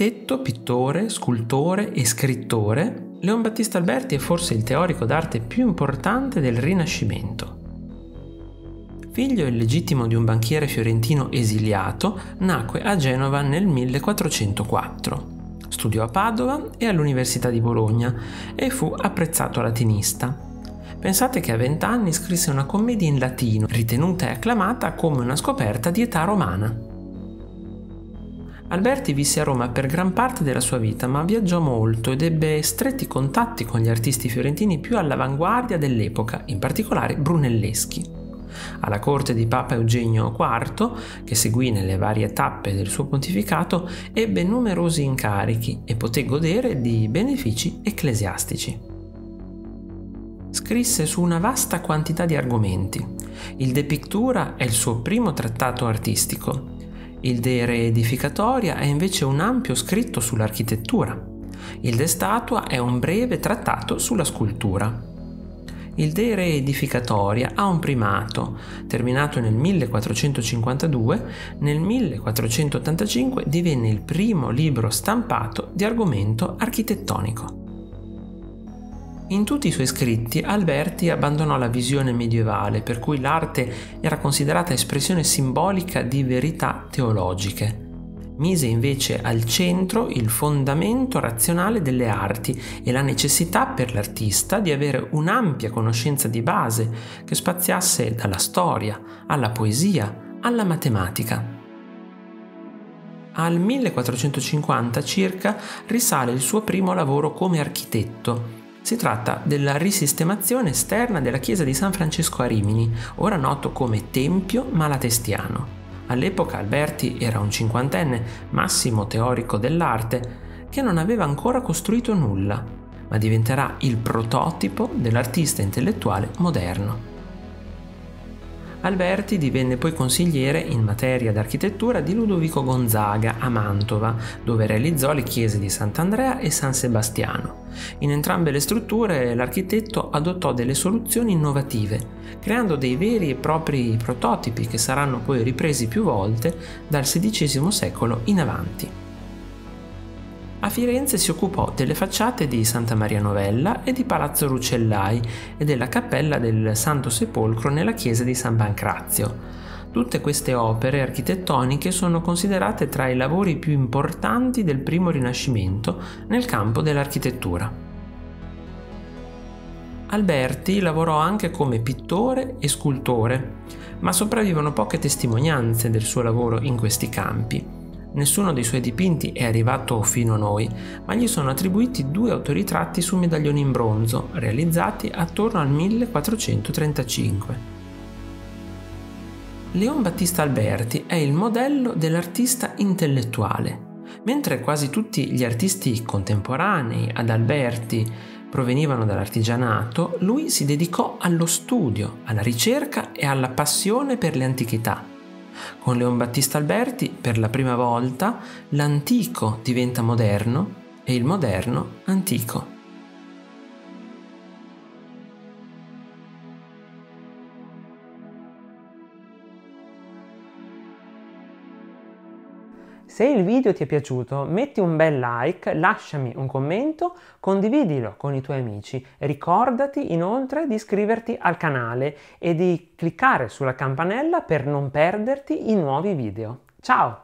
Architetto, pittore, scultore e scrittore, Leon Battista Alberti è forse il teorico d'arte più importante del Rinascimento. Figlio illegittimo di un banchiere fiorentino esiliato, nacque a Genova nel 1404. Studiò a Padova e all'Università di Bologna e fu apprezzato latinista. Pensate che a 20 anni scrisse una commedia in latino, ritenuta e acclamata come una scoperta di età romana. Alberti visse a Roma per gran parte della sua vita, ma viaggiò molto ed ebbe stretti contatti con gli artisti fiorentini più all'avanguardia dell'epoca, in particolare Brunelleschi. Alla corte di Papa Eugenio IV, che seguì nelle varie tappe del suo pontificato, ebbe numerosi incarichi e poté godere di benefici ecclesiastici. Scrisse su una vasta quantità di argomenti. Il De Pictura è il suo primo trattato artistico. Il De Re edificatoria è invece un ampio scritto sull'architettura. Il De Statua è un breve trattato sulla scultura. Il De Re edificatoria ha un primato, terminato nel 1452, nel 1485 divenne il primo libro stampato di argomento architettonico. In tutti i suoi scritti Alberti abbandonò la visione medievale per cui l'arte era considerata espressione simbolica di verità teologiche. Mise invece al centro il fondamento razionale delle arti e la necessità per l'artista di avere un'ampia conoscenza di base che spaziasse dalla storia, alla poesia, alla matematica. Al 1450 circa risale il suo primo lavoro come architetto. Si tratta della risistemazione esterna della chiesa di San Francesco a Rimini, ora noto come Tempio Malatestiano. All'epoca Alberti era un 50enne, massimo teorico dell'arte, che non aveva ancora costruito nulla, ma diventerà il prototipo dell'artista intellettuale moderno. Alberti divenne poi consigliere in materia d'architettura di Ludovico Gonzaga a Mantova, dove realizzò le chiese di Sant'Andrea e San Sebastiano. In entrambe le strutture l'architetto adottò delle soluzioni innovative, creando dei veri e propri prototipi che saranno poi ripresi più volte dal XVI secolo in avanti. A Firenze si occupò delle facciate di Santa Maria Novella e di Palazzo Rucellai e della Cappella del Santo Sepolcro nella chiesa di San Pancrazio. Tutte queste opere architettoniche sono considerate tra i lavori più importanti del primo Rinascimento nel campo dell'architettura. Alberti lavorò anche come pittore e scultore, ma sopravvivono poche testimonianze del suo lavoro in questi campi. Nessuno dei suoi dipinti è arrivato fino a noi, ma gli sono attribuiti 2 autoritratti su medaglioni in bronzo, realizzati attorno al 1435. Leon Battista Alberti è il modello dell'artista intellettuale. Mentre quasi tutti gli artisti contemporanei ad Alberti provenivano dall'artigianato, lui si dedicò allo studio, alla ricerca e alla passione per le antichità. Con Leon Battista Alberti, per la prima volta, l'antico diventa moderno e il moderno antico. Se il video ti è piaciuto, metti un bel like, lasciami un commento, condividilo con i tuoi amici. Ricordati inoltre di iscriverti al canale e di cliccare sulla campanella per non perderti i nuovi video. Ciao!